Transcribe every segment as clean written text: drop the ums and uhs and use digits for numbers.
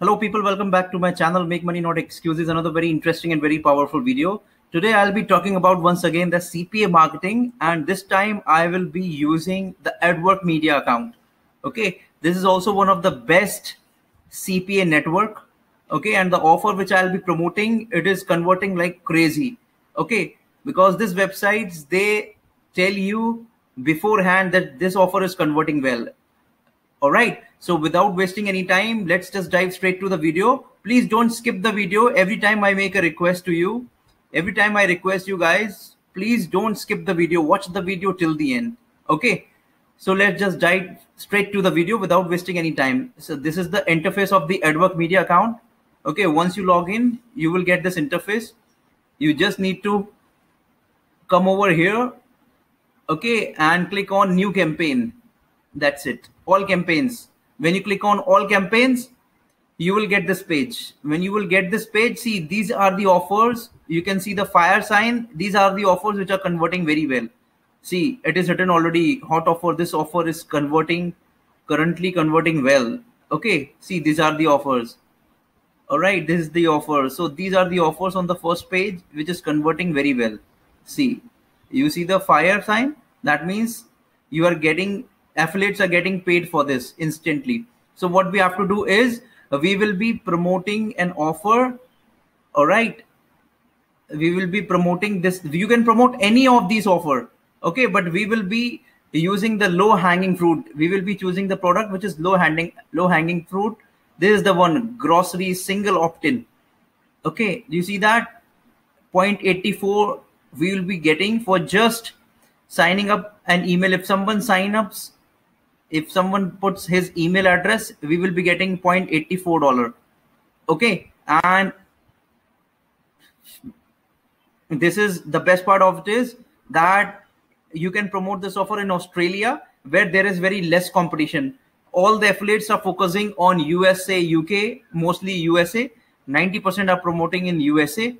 Hello people, welcome back to my channel, Make Money Not Excuses, another very interesting and very powerful video. Today I'll be talking about once again the CPA marketing, and this time I will be using the AdWork Media account. Okay, this is also one of the best CPA network. Okay, and the offer which I'll be promoting, it is converting like crazy. Okay, because these websites, they tell you beforehand that this offer is converting well. All right, so without wasting any time, let's just dive straight to the video. Please don't skip the video. Every time I make a request to you, every time I request you guys, please don't skip the video. Watch the video till the end. Okay, so let's just dive straight to the video without wasting any time. So this is the interface of the AdWork Media account. Okay, once you log in, you will get this interface. You just need to come over here. Okay, and click on new campaign. That's it. All campaigns. When you click on all campaigns, you will get this page. When you will get this page, see, these are the offers. You can see the fire sign. These are the offers which are converting very well. See, it is written already, hot offer. This offer is converting, currently converting well. Okay, see, these are the offers. All right, this is the offer. So these are the offers on the first page, which is converting very well. See, you see the fire sign. That means you are getting, affiliates are getting paid for this instantly. So what we have to do is we will be promoting an offer. All right, we will be promoting this. You can promote any of these offer. Okay, but we will be using the low hanging fruit. We will be choosing the product which is low hanging fruit. This is the one, grocery single opt-in. Okay, you see that 0.84 we will be getting for just signing up an email. If someone sign ups, if someone puts his email address, we will be getting $0.84. Okay, and this is the best part of it is that you can promote this offer in Australia, where there is very less competition. All the affiliates are focusing on USA, UK, mostly USA. 90% are promoting in USA.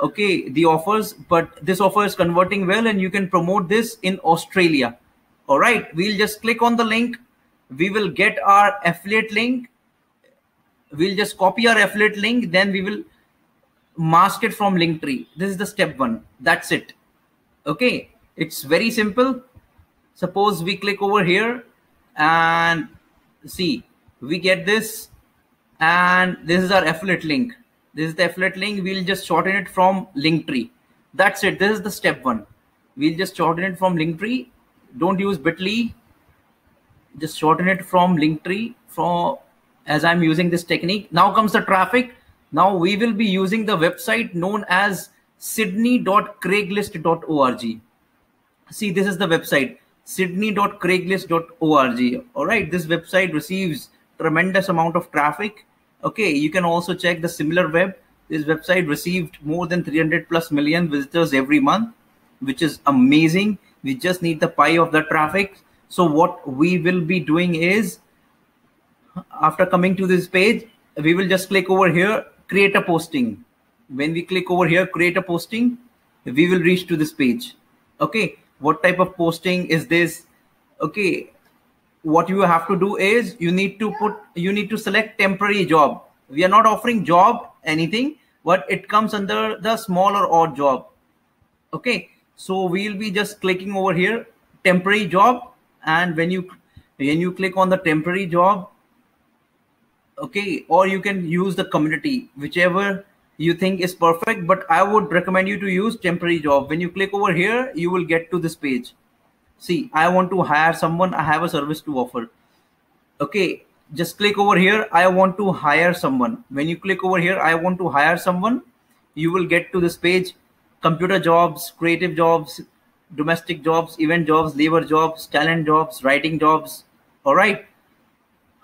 Okay, the offers, but this offer is converting well, and you can promote this in Australia. All right, we'll just click on the link. We will get our affiliate link. We'll just copy our affiliate link. Then we will mask it from Linktree. This is the step one. That's it. Okay, it's very simple. Suppose we click over here and see, we get this, and this is our affiliate link. This is the affiliate link. We'll just shorten it from Linktree. That's it. This is the step one. We'll just shorten it from Linktree. Don't use Bitly, just shorten it from Linktree, for as I'm using this technique. Now comes the traffic. Now we will be using the website known as sydney.craigslist.org. see, this is the website, sydney.craigslist.org. all right, this website receives tremendous amount of traffic. Okay, you can also check the similar web. This website received more than 300+ million visitors every month, which is amazing. We just need the pie of the traffic. So what we will be doing is, after coming to this page, we will just click over here, create a posting. When we click over here, create a posting, we will reach to this page. Okay, what type of posting is this? Okay, what you have to do is you need to select temporary job. We are not offering job anything, but it comes under the small or odd job. Okay, so we'll be just clicking over here, temporary job. And when you click on the temporary job, okay, or you can use the community, whichever you think is perfect, but I would recommend you to use temporary job. When you click over here, you will get to this page. See, I want to hire someone. I have a service to offer. Okay, just click over here. I want to hire someone. When you click over here, I want to hire someone, you will get to this page. Computer jobs, creative jobs, domestic jobs, event jobs, labor jobs, talent jobs, writing jobs. All right,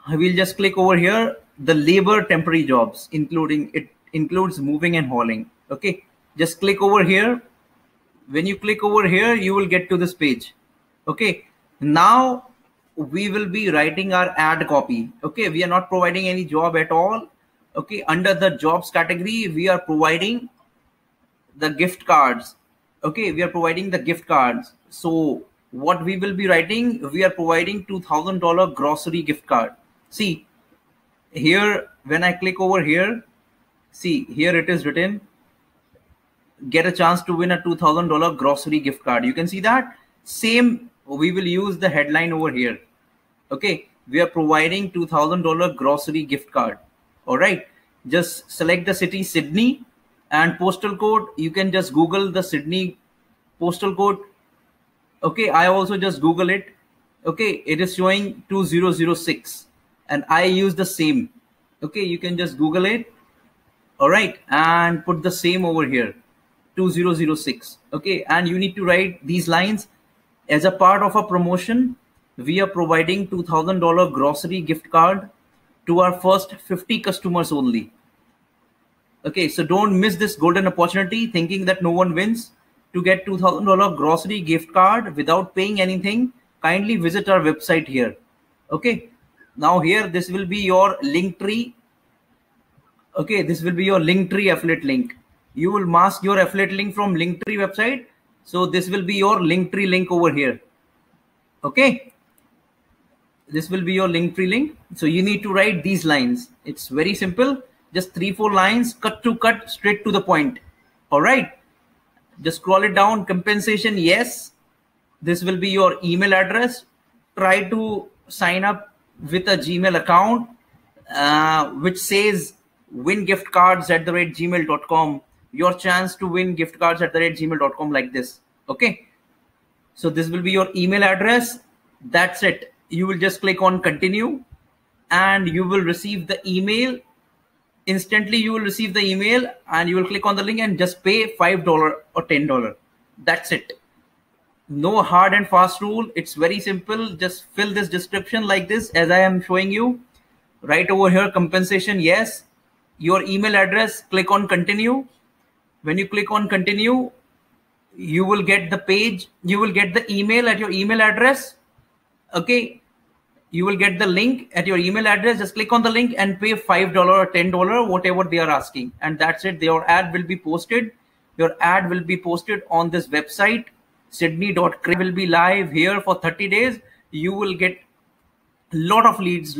I will just click over here, the labor temporary jobs, including it includes moving and hauling. Okay, just click over here. When you click over here, you will get to this page. Okay, now we will be writing our ad copy. Okay, we are not providing any job at all. Okay, under the jobs category, we are providing the gift cards. Okay, we are providing the gift cards. So what we will be writing, we are providing $2,000 grocery gift card. See, here when I click over here, see here it is written, get a chance to win a $2,000 grocery gift card. You can see that same, we will use the headline over here. Okay, we are providing $2,000 grocery gift card. All right, just select the city Sydney and postal code. You can just Google the Sydney postal code. Okay, I also just Google it. Okay, it is showing 2006 and I use the same. Okay, you can just Google it. All right, and put the same over here, 2006. Okay, and you need to write these lines. As a part of a promotion, we are providing $2,000 grocery gift card to our first 50 customers only. Okay, so don't miss this golden opportunity thinking that no one wins. To get $2,000 grocery gift card without paying anything, kindly visit our website here. Okay, now here this will be your Linktree. Okay, this will be your Linktree affiliate link. You will mask your affiliate link from Linktree website. So this will be your Linktree link over here. Okay, this will be your Linktree link. So you need to write these lines. It's very simple. Just 3-4 lines, cut to cut, straight to the point. All right, just scroll it down. Compensation, yes. This will be your email address. Try to sign up with a Gmail account, which says wingiftcards@gmail.com. Your chance to win gift cards @gmail.com, like this. Okay, so this will be your email address. That's it. You will just click on continue and you will receive the email. Instantly you will receive the email and you will click on the link and just pay $5 or $10. That's it. No hard and fast rule. It's very simple. Just fill this description like this, as I am showing you. Right over here, compensation, yes. Your email address, click on continue. When you click on continue, you will get the page. You will get the email at your email address. Okay, you will get the link at your email address. Just click on the link and pay $5 or $10, whatever they are asking. And that's it. Your ad will be posted. Your ad will be posted on this website. Sydney.craigslist will be live here for 30 days. You will get a lot of leads,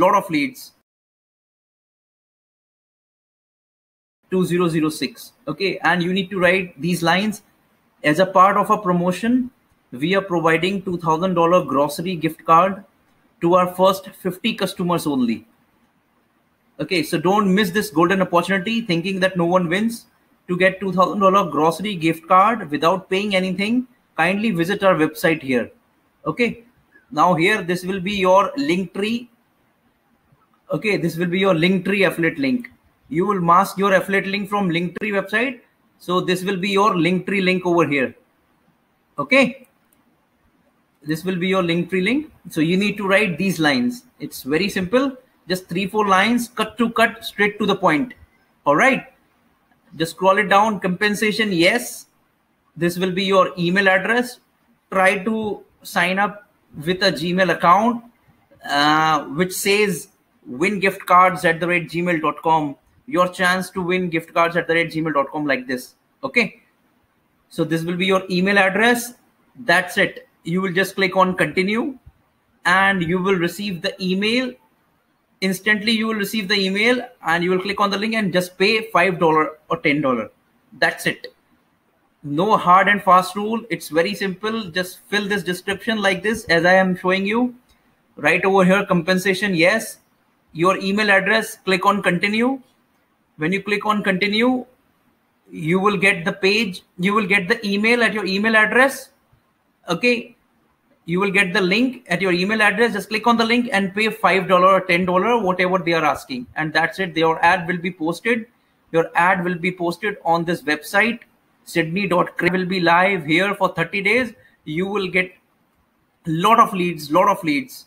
2006. Okay, and you need to write these lines. As a part of a promotion, we are providing $2,000 grocery gift card to our first 50 customers only. Okay, so don't miss this golden opportunity thinking that no one wins. To get $2,000 grocery gift card without paying anything, kindly visit our website here. Okay, now here this will be your Linktree. Okay, this will be your Linktree affiliate link. You will mask your affiliate link from Linktree website. So this will be your Linktree link over here. Okay, this will be your Linktree link. So you need to write these lines. It's very simple. Just 3-4 lines, cut to cut, straight to the point. All right, just scroll it down. Compensation, yes. This will be your email address. Try to sign up with a Gmail account, which says wingiftcards@gmail.com. Your chance to win gift cards @gmail.com, like this. Okay, so this will be your email address. That's it. You will just click on continue and you will receive the email. Instantly you will receive the email and you will click on the link and just pay $5 or $10. That's it. No hard and fast rule. It's very simple. Just fill this description like this, as I am showing you. Right over here, compensation, yes. Your email address, click on continue. When you click on continue, you will get the page. You will get the email at your email address. Okay, you will get the link at your email address. Just click on the link and pay $5 or $10, whatever they are asking. And that's it. Your ad will be posted. Your ad will be posted on this website. Sydney.craigslist will be live here for 30 days. You will get a lot of leads,